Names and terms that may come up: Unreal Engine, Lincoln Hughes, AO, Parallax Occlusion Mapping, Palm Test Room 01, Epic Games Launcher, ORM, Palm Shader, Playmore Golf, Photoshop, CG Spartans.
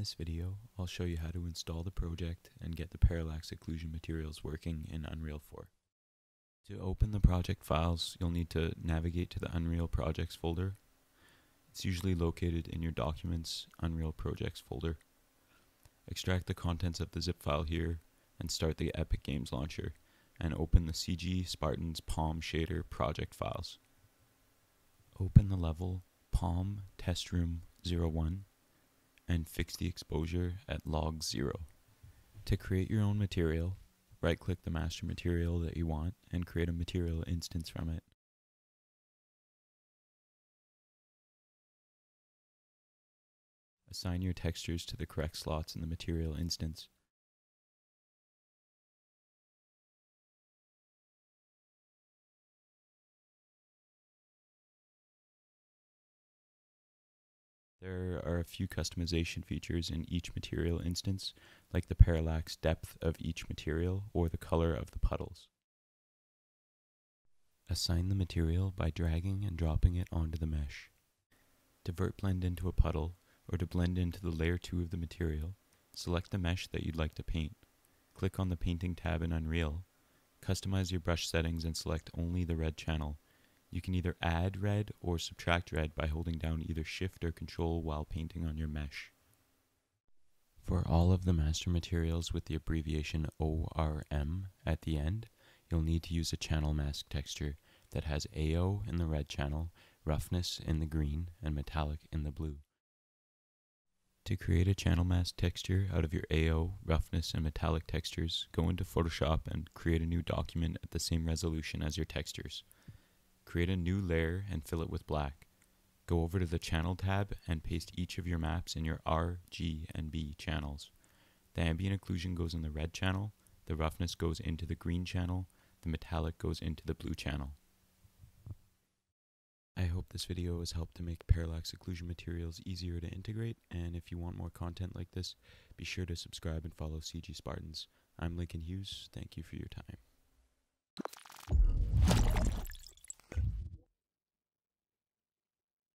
this video, I'll show you how to install the project and get the parallax occlusion materials working in Unreal 4. To open the project files, you'll need to navigate to the Unreal Projects folder. It's usually located in your Documents Unreal Projects folder. Extract the contents of the zip file here and start the Epic Games Launcher and open the CG Spartans Palm Shader project files. Open the level Palm Test Room 01 and fix the exposure at log 0. To create your own material, right-click the master material that you want and create a material instance from it. Assign your textures to the correct slots in the material instance. There are a few customization features in each material instance, like the parallax depth of each material or the color of the puddles. Assign the material by dragging and dropping it onto the mesh. Divert blend into a puddle, or to blend into the layer 2 of the material, select the mesh that you'd like to paint. Click on the Painting tab in Unreal. Customize your brush settings and select only the red channel. You can either add red or subtract red by holding down either Shift or Control while painting on your mesh. For all of the master materials with the abbreviation ORM at the end, you'll need to use a channel mask texture that has AO in the red channel, roughness in the green, and metallic in the blue. To create a channel mask texture out of your AO, roughness, and metallic textures, go into Photoshop and create a new document at the same resolution as your textures. Create a new layer and fill it with black. Go over to the Channel tab and paste each of your maps in your R, G, and B channels. The ambient occlusion goes in the red channel, the roughness goes into the green channel, the metallic goes into the blue channel. I hope this video has helped to make parallax occlusion materials easier to integrate, and if you want more content like this, be sure to subscribe and follow CG Spartans. I'm Lincoln Hughes, thank you for your time.